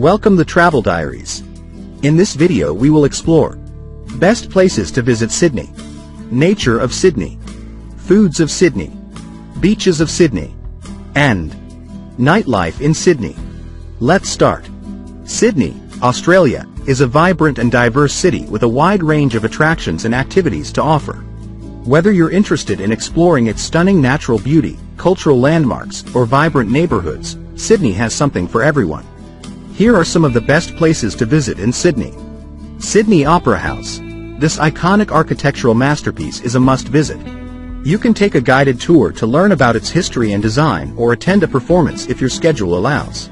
Welcome to Travel Diaries. In this video we will explore best places to visit Sydney, nature of Sydney, foods of Sydney, beaches of Sydney, and nightlife in Sydney. Let's start. Sydney, Australia, is a vibrant and diverse city with a wide range of attractions and activities to offer. Whether you're interested in exploring its stunning natural beauty, cultural landmarks, or vibrant neighborhoods, Sydney has something for everyone. Here are some of the best places to visit in Sydney. Sydney Opera House. This iconic architectural masterpiece is a must-visit. You can take a guided tour to learn about its history and design, or attend a performance if your schedule allows.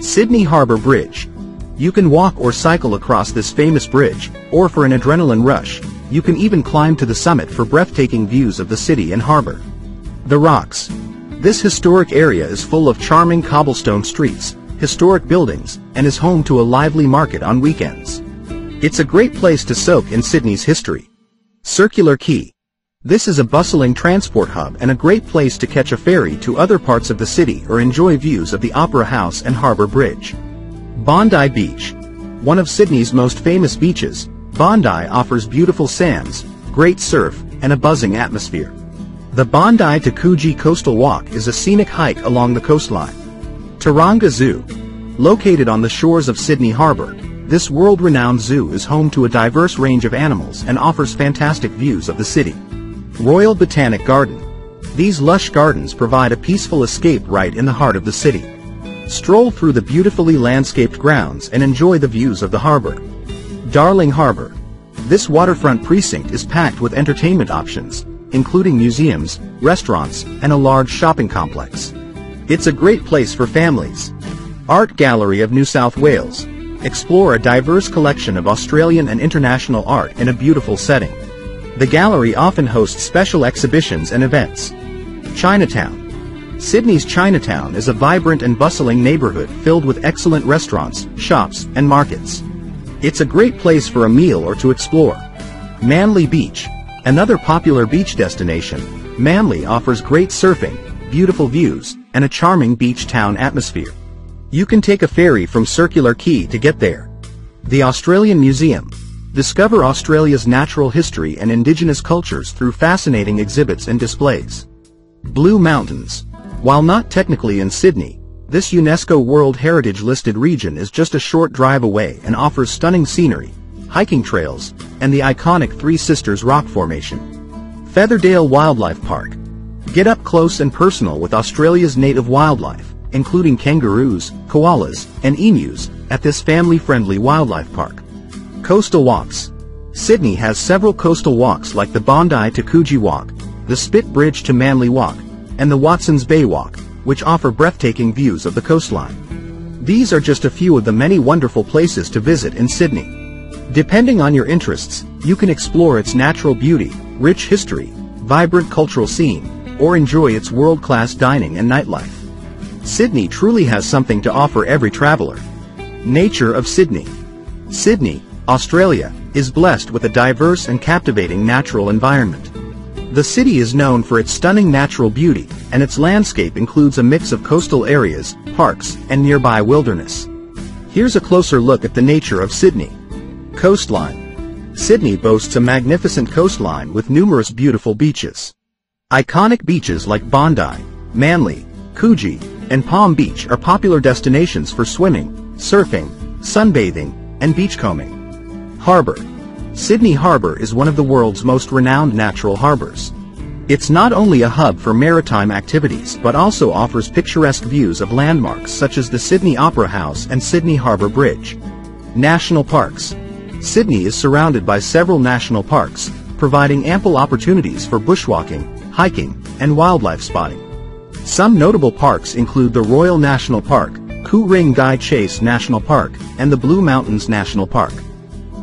Sydney Harbour Bridge. You can walk or cycle across this famous bridge, or for an adrenaline rush, you can even climb to the summit for breathtaking views of the city and harbor. The Rocks. This historic area is full of charming cobblestone streets, historic buildings, and is home to a lively market on weekends. It's a great place to soak in Sydney's history. Circular Quay. This is a bustling transport hub and a great place to catch a ferry to other parts of the city or enjoy views of the Opera House and Harbour Bridge. Bondi Beach. One of Sydney's most famous beaches, Bondi offers beautiful sands, great surf, and a buzzing atmosphere. The Bondi to Coogee Coastal Walk is a scenic hike along the coastline. Taronga Zoo. Located on the shores of Sydney Harbour, this world-renowned zoo is home to a diverse range of animals and offers fantastic views of the city. Royal Botanic Garden. These lush gardens provide a peaceful escape right in the heart of the city. Stroll through the beautifully landscaped grounds and enjoy the views of the harbour. Darling Harbour. This waterfront precinct is packed with entertainment options, including museums, restaurants, and a large shopping complex. It's a great place for families. Art Gallery of New South Wales. Explore a diverse collection of Australian and international art in a beautiful setting. The gallery often hosts special exhibitions and events. Chinatown. Sydney's Chinatown is a vibrant and bustling neighborhood filled with excellent restaurants, shops, and markets. It's a great place for a meal or to explore. Manly Beach. Another popular beach destination, Manly offers great surfing, beautiful views, and a charming beach town atmosphere. You can take a ferry from Circular Quay to get there. The Australian Museum. Discover Australia's natural history and indigenous cultures through fascinating exhibits and displays. Blue Mountains. While not technically in Sydney, this UNESCO World Heritage listed region is just a short drive away and offers stunning scenery, hiking trails, and the iconic Three Sisters rock formation. Featherdale Wildlife Park. Get up close and personal with Australia's native wildlife, including kangaroos, koalas, and emus, at this family-friendly wildlife park. Coastal Walks. Sydney has several coastal walks like the Bondi to Coogee Walk, the Spit Bridge to Manly Walk, and the Watsons Bay Walk, which offer breathtaking views of the coastline. These are just a few of the many wonderful places to visit in Sydney. Depending on your interests, you can explore its natural beauty, rich history, vibrant cultural scene, or enjoy its world-class dining and nightlife. Sydney truly has something to offer every traveler. Nature of Sydney. Sydney, Australia, is blessed with a diverse and captivating natural environment. The city is known for its stunning natural beauty, and its landscape includes a mix of coastal areas, parks, and nearby wilderness. Here's a closer look at the nature of Sydney. Coastline. Sydney boasts a magnificent coastline with numerous beautiful beaches. Iconic beaches like Bondi, Manly, Coogee, and Palm Beach are popular destinations for swimming, surfing, sunbathing, and beachcombing. Harbour. Sydney Harbour is one of the world's most renowned natural harbours. It's not only a hub for maritime activities but also offers picturesque views of landmarks such as the Sydney Opera House and Sydney Harbour Bridge. National Parks. Sydney is surrounded by several national parks, providing ample opportunities for bushwalking, hiking, and wildlife spotting. Some notable parks include the Royal National Park, Ku-ring-gai Chase National Park, and the Blue Mountains National Park.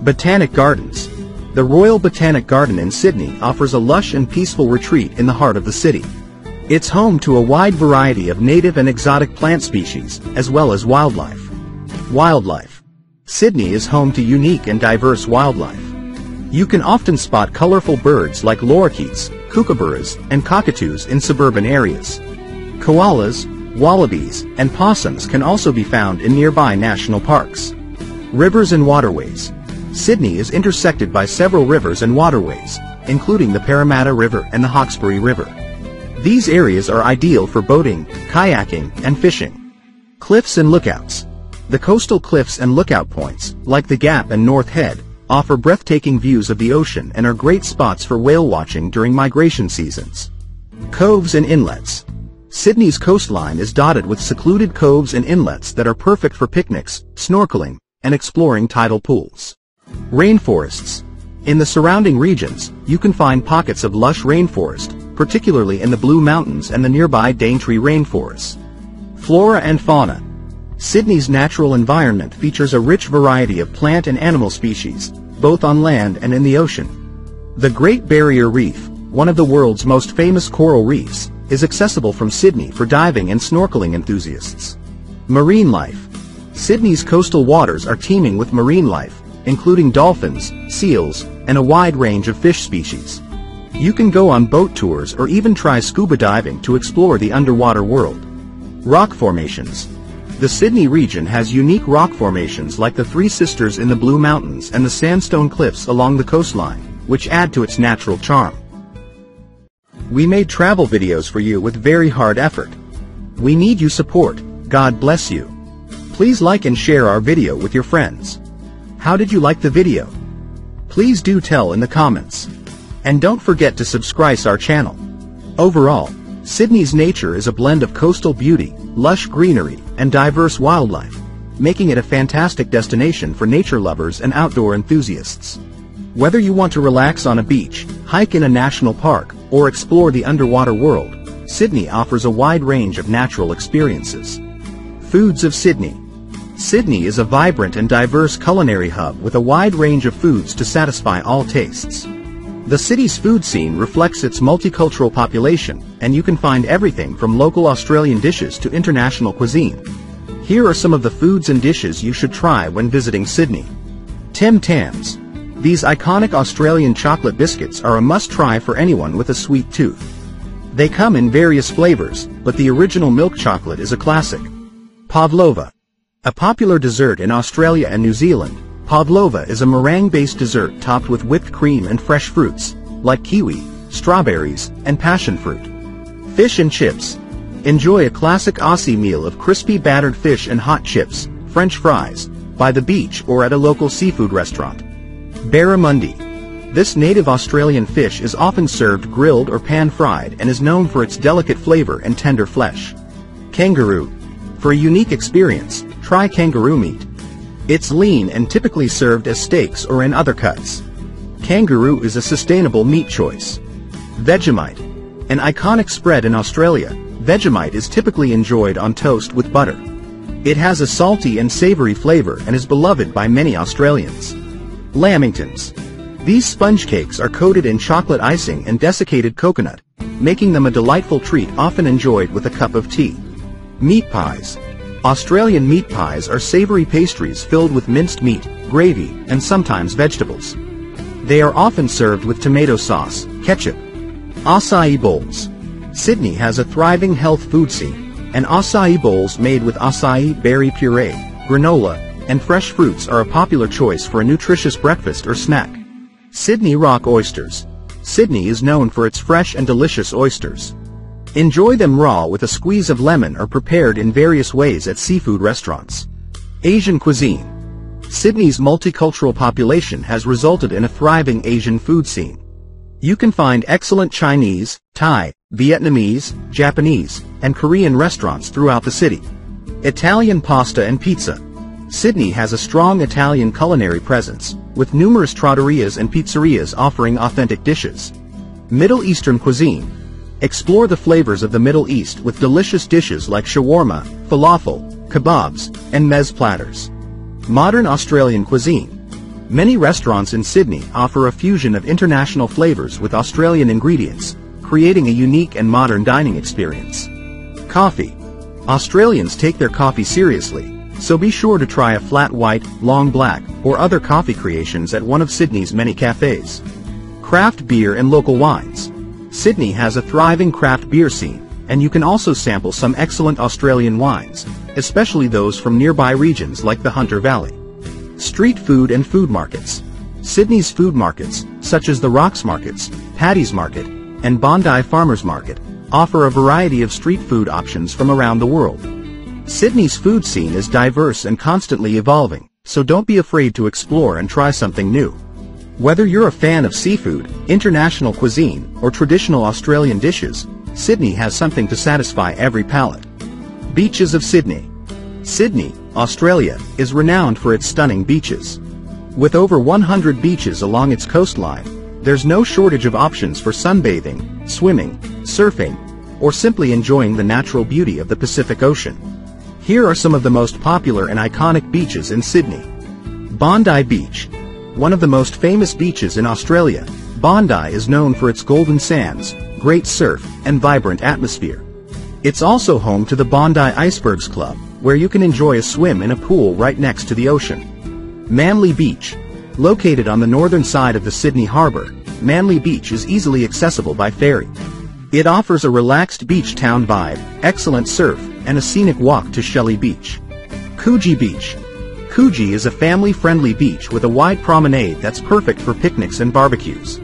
Botanic Gardens. The Royal Botanic Garden in Sydney offers a lush and peaceful retreat in the heart of the city. It's home to a wide variety of native and exotic plant species, as well as wildlife. Wildlife. Sydney is home to unique and diverse wildlife. You can often spot colorful birds like lorikeets, kookaburras, and cockatoos in suburban areas. Koalas, wallabies, and possums can also be found in nearby national parks. Rivers and waterways. Sydney is intersected by several rivers and waterways, including the Parramatta River and the Hawkesbury River. These areas are ideal for boating, kayaking, and fishing. Cliffs and lookouts. The coastal cliffs and lookout points, like the Gap and North Head, offer breathtaking views of the ocean and are great spots for whale watching during migration seasons. Coves and inlets. Sydney's coastline is dotted with secluded coves and inlets that are perfect for picnics, snorkeling, and exploring tidal pools. Rainforests. In the surrounding regions, you can find pockets of lush rainforest, particularly in the Blue Mountains and the nearby Daintree Rainforest. Flora and fauna. Sydney's natural environment features a rich variety of plant and animal species, both on land and in the ocean. The Great Barrier Reef, one of the world's most famous coral reefs, is accessible from Sydney for diving and snorkeling enthusiasts. Marine life. Sydney's coastal waters are teeming with marine life, including dolphins, seals, and a wide range of fish species. You can go on boat tours or even try scuba diving to explore the underwater world. Rock formations. The Sydney region has unique rock formations like the Three Sisters in the Blue Mountains and the sandstone cliffs along the coastline, which add to its natural charm. We made travel videos for you with very hard effort. We need your support. God bless you. Please like and share our video with your friends. How did you like the video? Please do tell in the comments. And don't forget to subscribe our channel. Overall, Sydney's nature is a blend of coastal beauty, lush greenery, and diverse wildlife, making it a fantastic destination for nature lovers and outdoor enthusiasts. Whether you want to relax on a beach, hike in a national park, or explore the underwater world, Sydney offers a wide range of natural experiences. Foods of Sydney. Sydney is a vibrant and diverse culinary hub with a wide range of foods to satisfy all tastes. The city's food scene reflects its multicultural population, and you can find everything from local Australian dishes to international cuisine. Here are some of the foods and dishes you should try when visiting Sydney. Tim Tams. These iconic Australian chocolate biscuits are a must-try for anyone with a sweet tooth. They come in various flavors, but the original milk chocolate is a classic. Pavlova. A popular dessert in Australia and New Zealand, pavlova is a meringue-based dessert topped with whipped cream and fresh fruits, like kiwi, strawberries, and passion fruit. Fish and chips. Enjoy a classic Aussie meal of crispy battered fish and hot chips, French fries, by the beach or at a local seafood restaurant. Barramundi. This native Australian fish is often served grilled or pan-fried and is known for its delicate flavor and tender flesh. Kangaroo. For a unique experience, try kangaroo meat. It's lean and typically served as steaks or in other cuts. Kangaroo is a sustainable meat choice. Vegemite. An iconic spread in Australia, Vegemite is typically enjoyed on toast with butter. It has a salty and savory flavor and is beloved by many Australians. Lamingtons. These sponge cakes are coated in chocolate icing and desiccated coconut, making them a delightful treat often enjoyed with a cup of tea. Meat pies. Australian meat pies are savory pastries filled with minced meat, gravy, and sometimes vegetables. They are often served with tomato sauce, ketchup. Acai bowls. Sydney has a thriving health food scene, and acai bowls made with acai berry puree, granola, and fresh fruits are a popular choice for a nutritious breakfast or snack. Sydney Rock Oysters. Sydney is known for its fresh and delicious oysters. Enjoy them raw with a squeeze of lemon or prepared in various ways at seafood restaurants. Asian cuisine. Sydney's multicultural population has resulted in a thriving Asian food scene. You can find excellent Chinese, Thai, Vietnamese, Japanese, and Korean restaurants throughout the city. Italian pasta and pizza. Sydney has a strong Italian culinary presence, with numerous trattorias and pizzerias offering authentic dishes. Middle Eastern cuisine. Explore the flavors of the Middle East with delicious dishes like shawarma, falafel, kebabs, and meze platters. Modern Australian cuisine. Many restaurants in Sydney offer a fusion of international flavors with Australian ingredients, creating a unique and modern dining experience. Coffee. Australians take their coffee seriously, so be sure to try a flat white, long black, or other coffee creations at one of Sydney's many cafes. Craft beer and local wines. Sydney has a thriving craft beer scene, and you can also sample some excellent Australian wines, especially those from nearby regions like the Hunter Valley. Street food and food markets. Sydney's food markets, such as the Rocks markets, Paddy's Market, and Bondi Farmers Market, offer a variety of street food options from around the world. Sydney's food scene is diverse and constantly evolving, so don't be afraid to explore and try something new. Whether you're a fan of seafood, international cuisine, or traditional Australian dishes, Sydney has something to satisfy every palate. Beaches of Sydney. Sydney, Australia, is renowned for its stunning beaches. With over 100 beaches along its coastline, there's no shortage of options for sunbathing, swimming, surfing, or simply enjoying the natural beauty of the Pacific Ocean. Here are some of the most popular and iconic beaches in Sydney. Bondi Beach. One of the most famous beaches in Australia, Bondi is known for its golden sands, great surf, and vibrant atmosphere. It's also home to the Bondi Icebergs Club, where you can enjoy a swim in a pool right next to the ocean. Manly Beach. Located on the northern side of the Sydney Harbour, Manly Beach is easily accessible by ferry. It offers a relaxed beach town vibe, excellent surf, and a scenic walk to Shelley Beach. Coogee Beach. Coogee is a family-friendly beach with a wide promenade that's perfect for picnics and barbecues.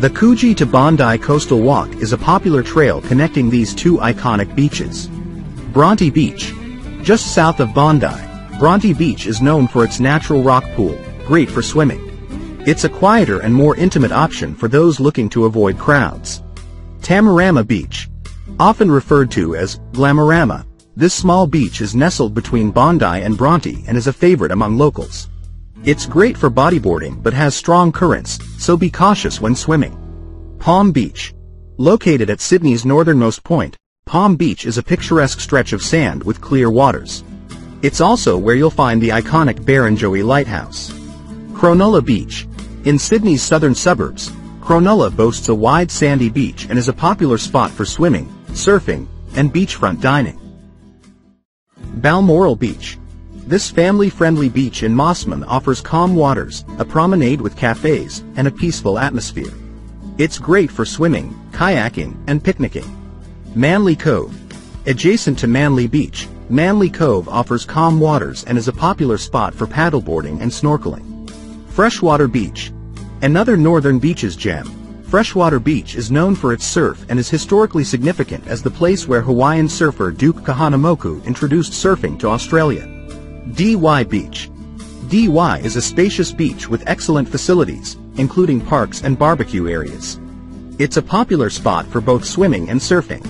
The Coogee to Bondi Coastal Walk is a popular trail connecting these two iconic beaches. Bronte Beach. Just south of Bondi, Bronte Beach is known for its natural rock pool, great for swimming. It's a quieter and more intimate option for those looking to avoid crowds. Tamarama Beach. Often referred to as Glamorama, this small beach is nestled between Bondi and Bronte and is a favorite among locals. It's great for bodyboarding but has strong currents, so be cautious when swimming. Palm Beach. Located at Sydney's northernmost point, Palm Beach is a picturesque stretch of sand with clear waters. It's also where you'll find the iconic Barrenjoey Lighthouse. Cronulla Beach. In Sydney's southern suburbs, Cronulla boasts a wide sandy beach and is a popular spot for swimming, surfing, and beachfront dining. Balmoral Beach. This family-friendly beach in Mosman offers calm waters, a promenade with cafes, and a peaceful atmosphere. It's great for swimming, kayaking, and picnicking. Manly Cove. Adjacent to Manly Beach, Manly Cove offers calm waters and is a popular spot for paddleboarding and snorkeling. Freshwater Beach. Another northern beach's gem, Freshwater Beach is known for its surf and is historically significant as the place where Hawaiian surfer Duke Kahanamoku introduced surfing to Australia. DY Beach. DY is a spacious beach with excellent facilities, including parks and barbecue areas. It's a popular spot for both swimming and surfing.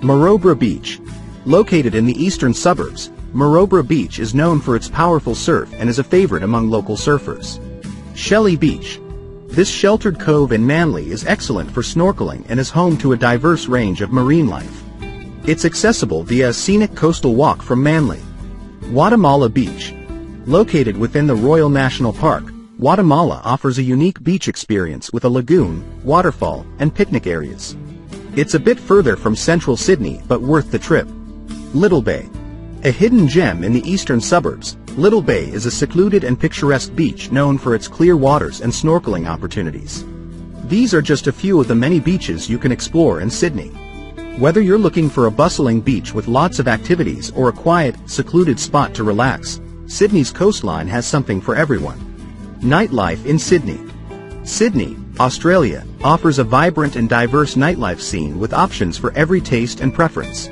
Maroubra Beach. Located in the eastern suburbs, Maroubra Beach is known for its powerful surf and is a favorite among local surfers. Shelley Beach. This sheltered cove in Manly is excellent for snorkeling and is home to a diverse range of marine life. It's accessible via a scenic coastal walk from Manly. Watamala Beach. Located within the Royal National Park, Watamala offers a unique beach experience with a lagoon, waterfall, and picnic areas. It's a bit further from central Sydney but worth the trip. Little Bay. A hidden gem in the eastern suburbs, Little Bay is a secluded and picturesque beach known for its clear waters and snorkeling opportunities. These are just a few of the many beaches you can explore in Sydney. Whether you're looking for a bustling beach with lots of activities or a quiet, secluded spot to relax, Sydney's coastline has something for everyone. Nightlife in Sydney. Sydney, Australia, offers a vibrant and diverse nightlife scene with options for every taste and preference.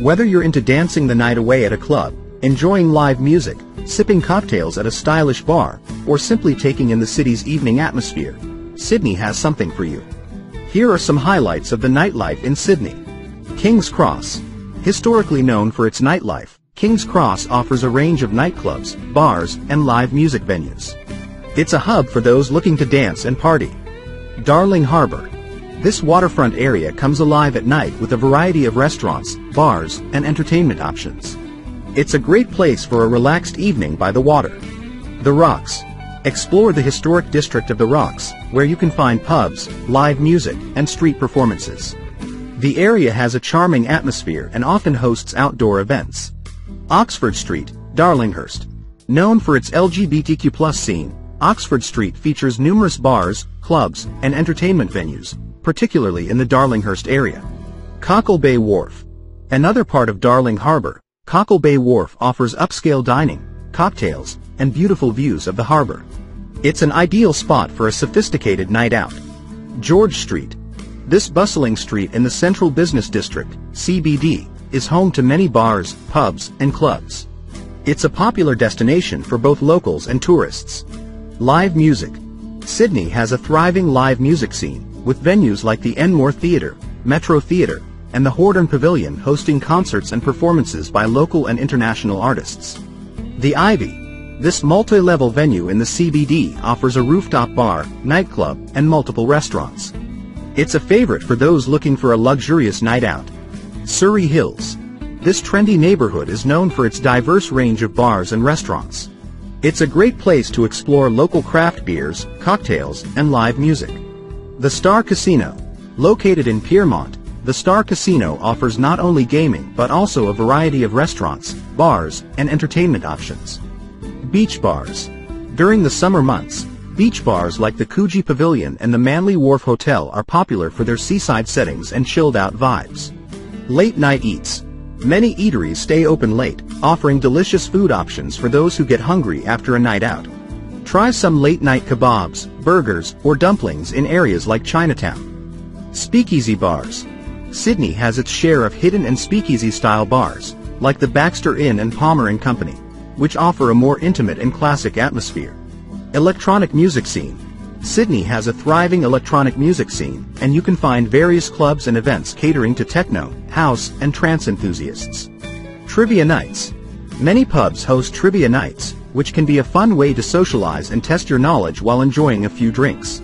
Whether you're into dancing the night away at a club, enjoying live music, sipping cocktails at a stylish bar, or simply taking in the city's evening atmosphere, Sydney has something for you. Here are some highlights of the nightlife in Sydney. King's Cross. Historically known for its nightlife, King's Cross offers a range of nightclubs, bars, and live music venues. It's a hub for those looking to dance and party. Darling Harbour. This waterfront area comes alive at night with a variety of restaurants, bars, and entertainment options. It's a great place for a relaxed evening by the water. The Rocks. Explore the historic district of the Rocks, where you can find pubs, live music, and street performances. The area has a charming atmosphere and often hosts outdoor events. Oxford Street, Darlinghurst. Known for its LGBTQ+ scene, Oxford Street features numerous bars, clubs, and entertainment venues, particularly in the Darlinghurst area. Cockle Bay Wharf. Another part of Darling Harbour, Cockle Bay Wharf offers upscale dining, cocktails, and beautiful views of the harbour. It's an ideal spot for a sophisticated night out. George Street. This bustling street in the Central Business District, CBD, is home to many bars, pubs, and clubs. It's a popular destination for both locals and tourists. Live music. Sydney has a thriving live music scene, with venues like the Enmore Theatre, Metro Theatre, and the Horden Pavilion hosting concerts and performances by local and international artists. The Ivy. This multi-level venue in the CBD offers a rooftop bar, nightclub, and multiple restaurants. It's a favorite for those looking for a luxurious night out. Surrey Hills. This trendy neighborhood is known for its diverse range of bars and restaurants. It's a great place to explore local craft beers, cocktails, and live music. The Star Casino. Located in Piermont, the Star Casino offers not only gaming but also a variety of restaurants, bars, and entertainment options. Beach bars. During the summer months, beach bars like the Coogee Pavilion and the Manly Wharf Hotel are popular for their seaside settings and chilled-out vibes. Late night eats. Many eateries stay open late, offering delicious food options for those who get hungry after a night out. Try some late-night kebabs, burgers, or dumplings in areas like Chinatown. Speakeasy bars. Sydney has its share of hidden and speakeasy-style bars, like the Baxter Inn and Palmer & Company, which offer a more intimate and classic atmosphere. Electronic music scene. Sydney has a thriving electronic music scene, and you can find various clubs and events catering to techno, house, and trance enthusiasts. Trivia nights. Many pubs host trivia nights, which can be a fun way to socialize and test your knowledge while enjoying a few drinks.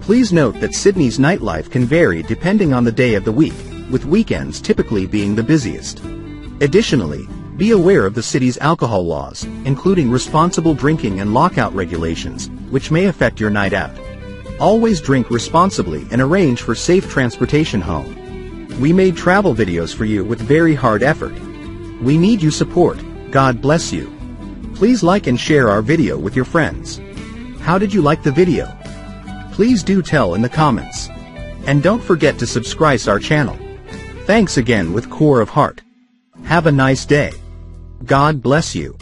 Please note that Sydney's nightlife can vary depending on the day of the week, with weekends typically being the busiest. Additionally, be aware of the city's alcohol laws, including responsible drinking and lockout regulations, which may affect your night out. Always drink responsibly and arrange for safe transportation home. We made travel videos for you with very hard effort. We need your support. God bless you. Please like and share our video with your friends. How did you like the video? Please do tell in the comments. And don't forget to subscribe to our channel. Thanks again with core of heart. Have a nice day. God bless you.